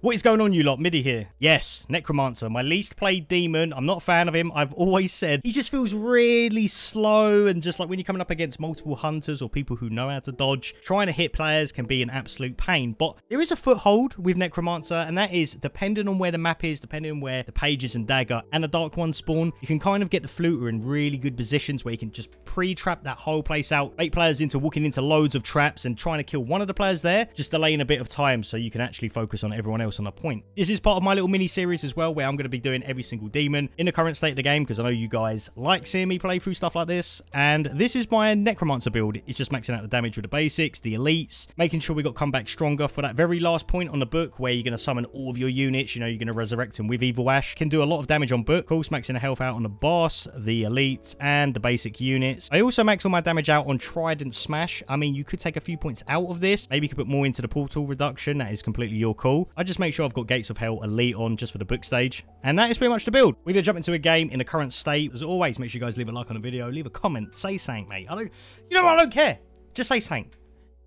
What is going on, you lot? Middy here. Yes, Necromancer, my least played demon. I'm not a fan of him. I've always said he just feels really slow, and just like when you're coming up against multiple hunters or people who know how to dodge, trying to hit players can be an absolute pain. But there is a foothold with Necromancer, and that is, depending on where the map is, depending on where the Pages and Dagger and the Dark Ones spawn, you can kind of get the Fluter in really good positions where you can just pre-trap that whole place out, make players into walking into loads of traps and trying to kill one of the players there, just delaying a bit of time so you can actually focus on everyone else on a point. This is part of my little mini series as well, where I'm going to be doing every single demon in the current state of the game, because I know you guys like seeing me play through stuff like this. And this is my Necromancer build. It's just maxing out the damage with the basics, the elites, making sure we got come back stronger for that very last point on the book where you're going to summon all of your units. You know, you're going to resurrect them with Evil Ash. Can do a lot of damage on book, of course, maxing the health out on the boss, the elites, and the basic units. I also max all my damage out on Trident Smash. I mean, you could take a few points out of this. Maybe you could put more into the portal reduction. That is completely your call. I just make sure I've got Gates of Hell Elite on just for the book stage. And that is pretty much the build. We're going to jump into a game in the current state. As always, make sure you guys leave a like on the video, leave a comment, say something, mate. I don't care. Just say something.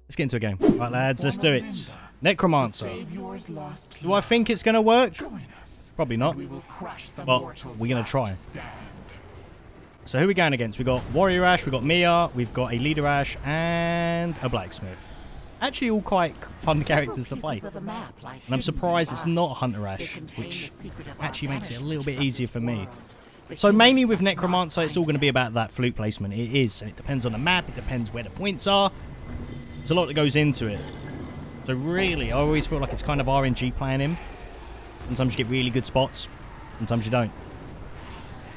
Let's get into a game. Right, lads, let's do it. Necromancer. Do I think it's going to work? Probably not. But we're going to try. So who are we going against? We've got Warrior Ash, we've got Mia, we've got a Leader Ash, and a Blacksmith. Actually, all quite fun characters to play. And I'm surprised it's not Hunter Ash, which actually makes it a little bit easier for me. So mainly with Necromancer, it's all going to be about that flute placement. It is. And it depends on the map. It depends where the points are. There's a lot that goes into it. So really, I always feel like it's kind of RNG playing him. Sometimes you get really good spots. Sometimes you don't.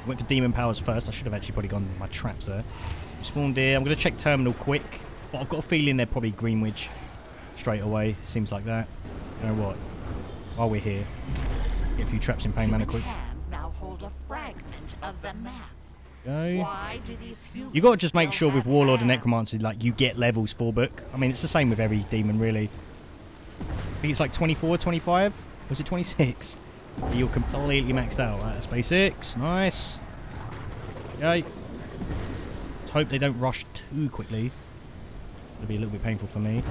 I went for demon powers first. I should have actually probably gone with my traps there. Spawned here. I'm going to check terminal quick. But I've got a feeling they're probably Greenwich straight away. Seems like that. You know what? While we're here, get a few traps in pain mana quick. Okay. You got to just make sure with Warlord and Necromancer, like, you get levels for book. I mean, it's the same with every demon, really. I think it's like 24, 25? Was it 26? You're completely maxed out. Right, that's basics. Nice. Okay. Let's hope they don't rush too quickly. It'll be a little bit painful for me.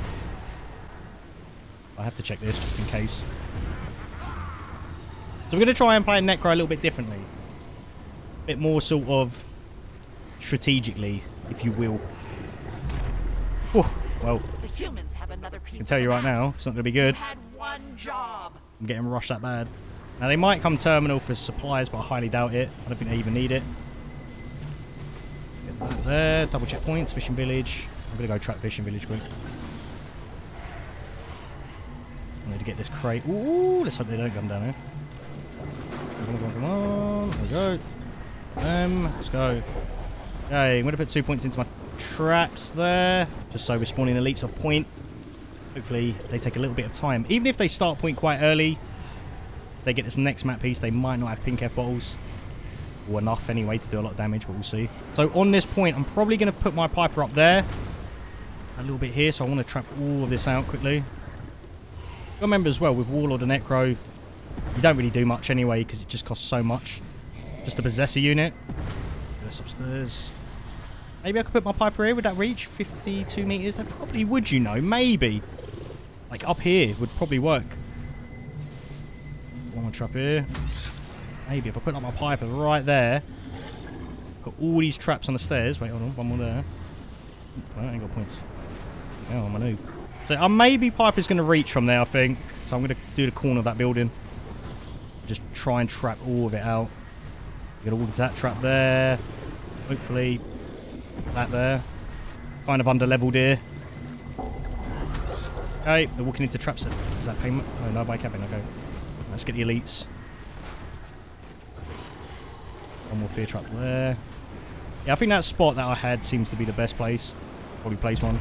I have to check this just in case. So we're going to try and play Necro a little bit differently. A bit more sort of strategically, if you will. Whew. Well, I can tell you right now, it's not going to be good. I'm getting rushed that bad. Now, they might come terminal for supplies, but I highly doubt it. I don't think they even need it. Get that there. Double check points. Fishing village. I'm going to go trap fishing village quick. I need to get this crate. Ooh, let's hope they don't come down here. Come on, come on, come on. There we go. Let's go. Okay, I'm going to put 2 points into my traps there. Just so we're spawning elites off point. Hopefully, they take a little bit of time. Even if they start point quite early, if they get this next map piece, they might not have pink F bottles. Or enough anyway to do a lot of damage, but we'll see. So on this point, I'm probably going to put my Piper up there. A little bit here, so I want to trap all of this out quickly. Remember as well, with Warlord and Necro, you don't really do much anyway, because it just costs so much. Just the Possessor unit. That's upstairs. Maybe I could put my Piper here. Would that reach 52 meters? That probably would, you know. Maybe. Like up here would probably work. One more trap here. Maybe if I put up my Piper right there. Got all these traps on the stairs. Wait, hold on. One more there. Oh, I ain't got points. Oh, I'm a noob. So maybe Piper's going to reach from there, I think. So I'm going to do the corner of that building. Just try and trap all of it out. Get all of that trap there. Hopefully, that there. Kind of under-leveled here. Okay, they're walking into traps. Is that payment? Oh, no, by cabin. Okay. Let's get the elites. One more fear trap there. Yeah, I think that spot that I had seems to be the best place. Probably place one.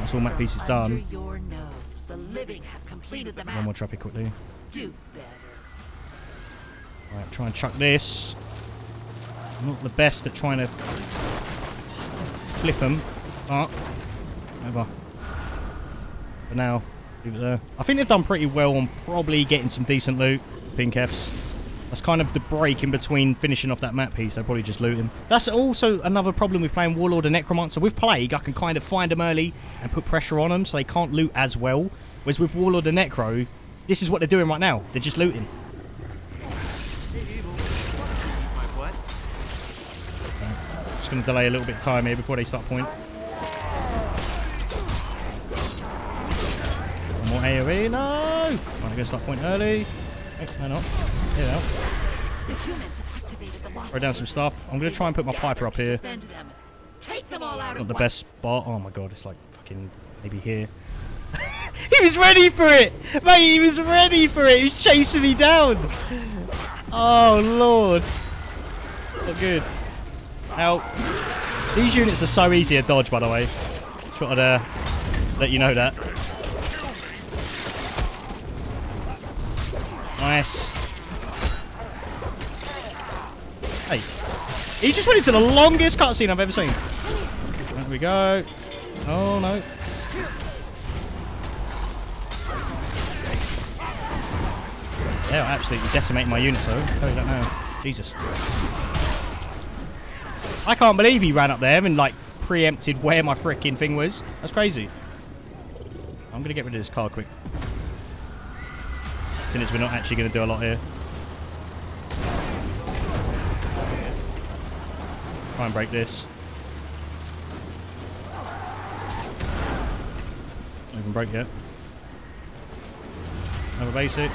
That's all map piece is done. One more trap here quickly. Alright, try and chuck this. I'm not the best at trying to flip them. Up. Over. But now, leave it there. I think they've done pretty well on probably getting some decent loot. Pink F's. That's kind of the break in between finishing off that map piece. They'll probably just loot him. That's also another problem with playing Warlord and Necromancer. With Plague, I can kind of find them early and put pressure on them so they can't loot as well. Whereas with Warlord and Necro, This is what they're doing right now. They're just looting. Hey, Evil. My what? Just going to delay a little bit of time here before they start pointing. More AoE. No! I'm going to start pointing early. No, not. Here they are. Throw down some stuff. I'm going to try and put my Piper up here. Not the best spot. Oh my god, it's like fucking maybe here. He was ready for it! Mate, he was ready for it! He was chasing me down! Oh lord. Not good. Ow. These units are so easy to dodge, by the way. Just wanted to let you know that. Nice. Hey. He just went into the longest cutscene I've ever seen. There we go. Oh no. They'll absolutely decimate my units though. I don't know. Jesus. I can't believe he ran up there and like preempted where my freaking thing was. That's crazy. I'm going to get rid of this car quick. As soon as we're not actually going to do a lot here. Try and break this. Not even break yet. Another basic.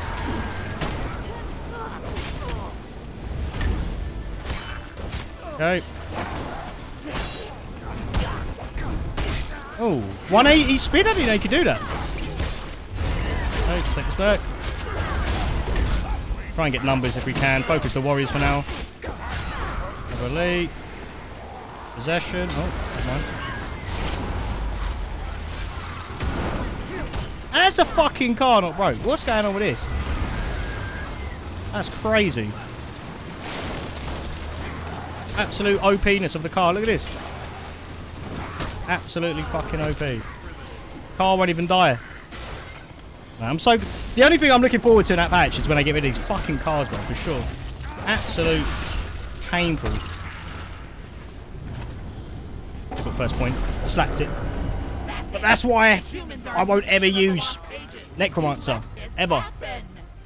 Okay. Oh, 180 spin? I didn't know you could do that. Okay, take us back. Try and get numbers if we can. Focus the warriors for now. Another elite. Possession. Oh, come on. That's a fucking car not broke. What's going on with this? That's crazy. Absolute OPness of the car. Look at this. Absolutely fucking OP. Car won't even die. I'm so... The only thing I'm looking forward to in that patch is when I get rid of these fucking cars, bro, for sure. Absolute painful. Got first point. Slapped it. But that's why I won't ever use Necromancer. Ever.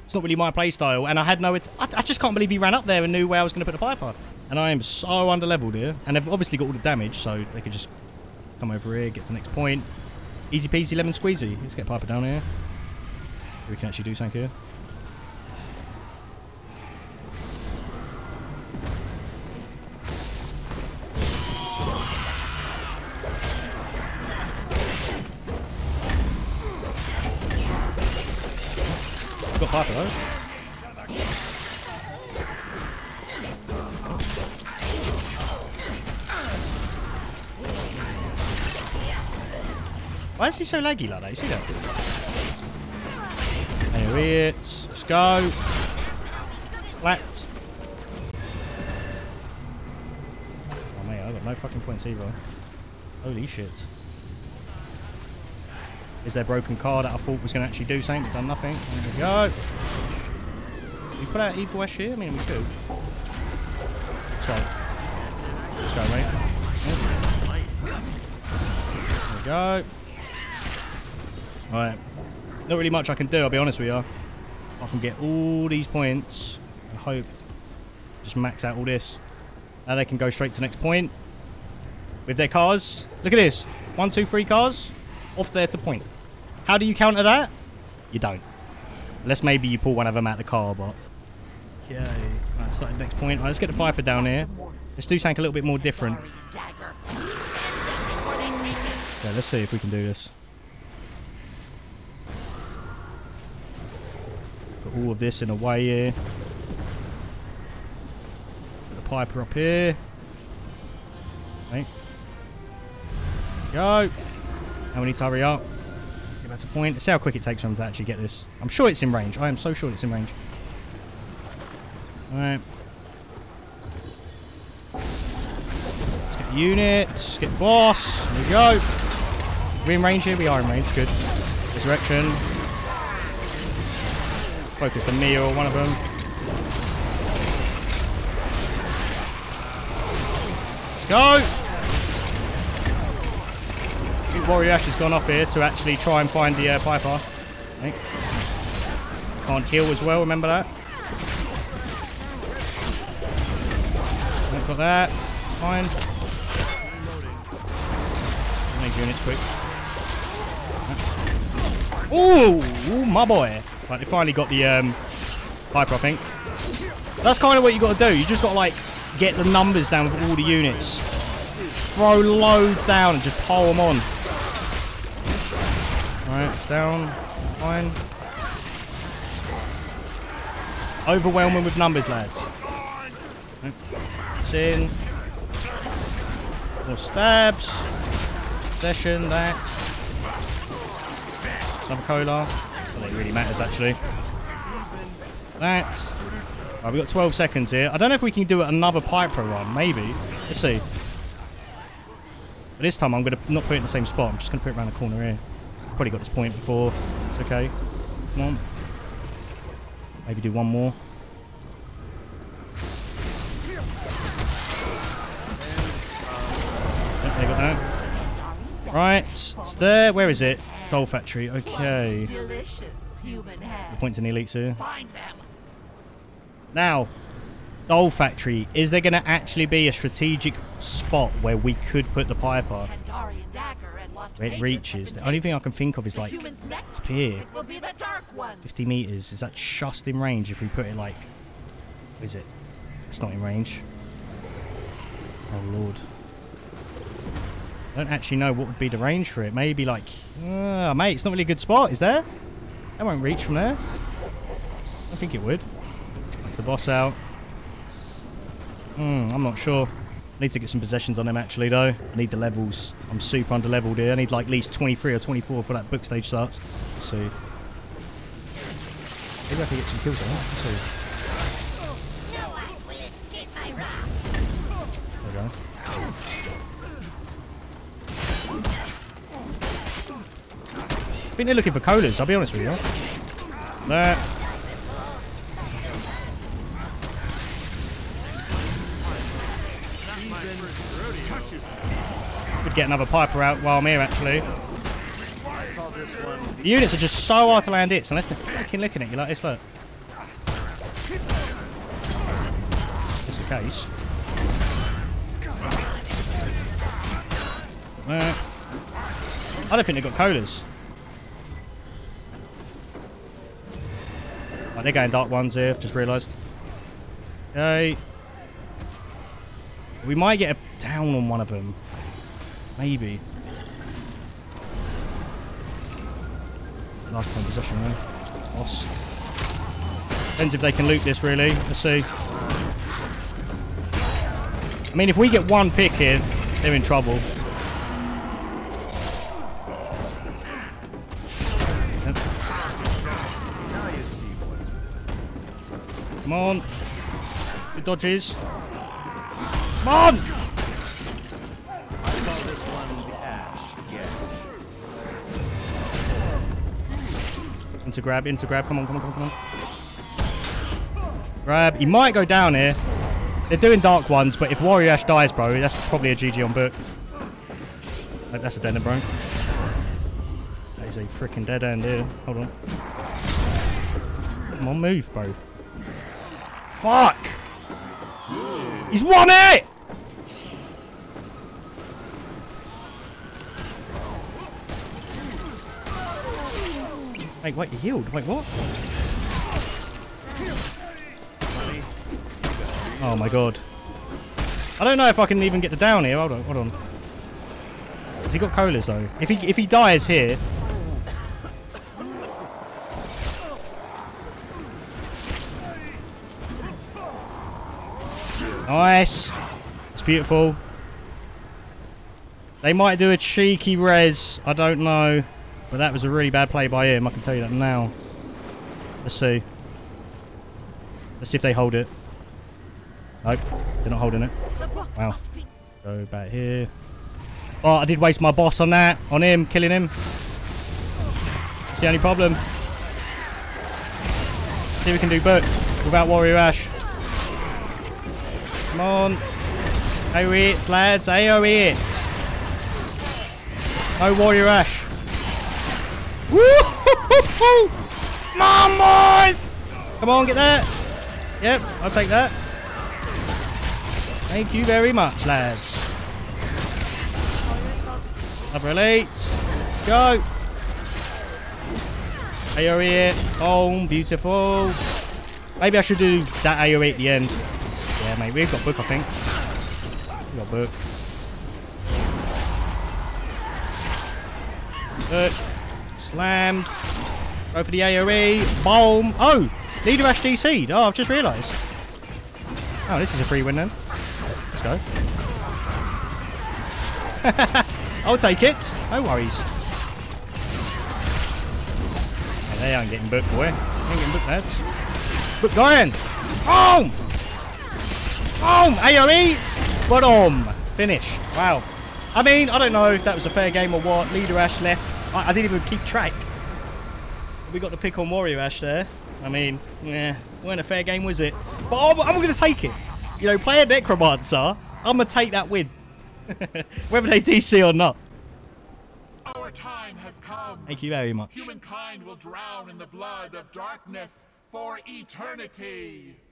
It's not really my playstyle. And I had no... I just can't believe he ran up there and knew where I was going to put the Piper. And I am so underleveled here. And they've obviously got all the damage, so they could just come over here, get to the next point. Easy peasy, lemon squeezy. Let's get Piper down here. We can actually do something here. Got Piper though. Why is he so laggy like that? You see that? There it is. Let's go. Flat. Oh mate, I got no fucking points either. Holy shit. Is there a broken car that I thought was going to actually do something? It's done nothing. There we go. Can we put out Evil Ash here? I mean, we could. Let's go. Let's go, mate. There we go. Alright. Not really much I can do, I'll be honest with you. I can get all these points and hope. Just max out all this. Now they can go straight to the next point. With their cars. Look at this. 1, 2, 3 cars. Off there to point. How do you counter that? You don't. Unless maybe you pull one of them out the car, but... Okay. Right, starting next point. Right, let's get the Piper down here. Let's do something a little bit more different. Okay, let's see if we can do this. Put all of this in a way here. Put the Piper up here. Okay. Go! Now we need to hurry up. Get back to point. Let's see how quick it takes them to actually get this. I'm sure it's in range. I am so sure it's in range. Alright. Let's get the units. Get the boss. There we go. Are we in range here? We are in range. Good. Resurrection. Focus the meal on one of them. Let's go. Warrior Ash has gone off here to actually try and find the Piper. I think. Can't heal as well, remember that? I've got that. Fine. Make units quick. Ooh, my boy. Right, they finally got the Piper, I think. That's kind of what you got to do. You just got to, like, get the numbers down with all the units. Throw loads down and just pile them on. Alright, down. Fine. Overwhelming with numbers, lads. It's in. More stabs. Session, that. Some cola. I don't think it really matters, actually. That. Right, we've got 12 seconds here. I don't know if we can do another Piper run, maybe. Let's see. But this time I'm going to not put it in the same spot. I'm just going to put it around the corner here. Probably got this point before. It's okay. Come on. Maybe do one more. Yep, they got that. Right, it's there. Where is it? Doll Factory. Okay. The points in the elites here. Now, Doll Factory. Is there going to actually be a strategic spot where we could put the Piper? It reaches. The only thing I can think of is like up here. 50 meters. Is that just in range if we put it like. Is it? It's not in range. Oh lord. I don't actually know what would be the range for it. Maybe like. Mate, it's not really a good spot, is there? That won't reach from there. I think it would. That's the boss out. I'm not sure. I need to get some possessions on him actually though. I need the levels. I'm super under leveled here. I need like at least 23 or 24 for that book stage starts. Let's see. Maybe I can get some kills on that. Let's see. No one will escape my wrath. There we go. I think they're looking for colas, I'll be honest with you. There. Get another Piper out while I'm here, actually. The units are just so hard to land hits, unless they're fucking looking at you like this, look. Just the case. I don't think they've got colas. Right, they're going Dark Ones here, I've just realised. Okay. We might get a down on one of them. Maybe. Last point possession then. Boss. Depends if they can loot this really. Let's see. I mean if we get one pick here, they're in trouble. Come on. Good dodges. Come on! Into grab, come on. Grab, he might go down here. They're doing Dark Ones, but if Warrior Ash dies, bro, that's probably a GG on book. That's a dead end, bro. That is a freaking dead end here. Hold on. Come on, move, bro. Fuck! He's won it! Wait, you healed? Wait, what? Oh my god. I don't know if I can even get the down here. Hold on. Has he got colas though? If he dies here. Nice. It's beautiful. They might do a cheeky res. I don't know. But that was a really bad play by him, I can tell you that now. Let's see. Let's see if they hold it. Nope, they're not holding it. Wow. Go back here. Oh, I did waste my boss on that. On him, killing him. That's the only problem. Let's see if we can do book without Warrior Ash. Come on. AoE it, lads. AoE it. No Warrior Ash. Woo-hoo-hoo-hoo! Come on, boys! Come on, get that. Yep, I'll take that. Thank you very much, lads. Another elite. Go. AoE it. Boom, beautiful. Maybe I should do that AoE at the end. Yeah, mate, we've got book, I think. We've got book. Look. Slammed. Go for the AoE. Boom. Oh! Leader Ash DC'd. Oh, I've just realised. Oh, this is a free win then. Let's go. I'll take it. No worries. Yeah, they aren't getting booked, boy. They ain't getting booked, lads. Book Diane. Boom! Boom! AoE! Bottom. Finish. Wow. I mean, I don't know if that was a fair game or what. Leader Ash left. I didn't even keep track. We got the pick on Warrior Ash there. I mean, yeah, weren't a fair game, was it? But I'm going to take it. You know, play a Necromancer. I'm going to take that win. Whether they DC or not. Our time has come. Thank you very much. Humankind will drown in the blood of darkness for eternity.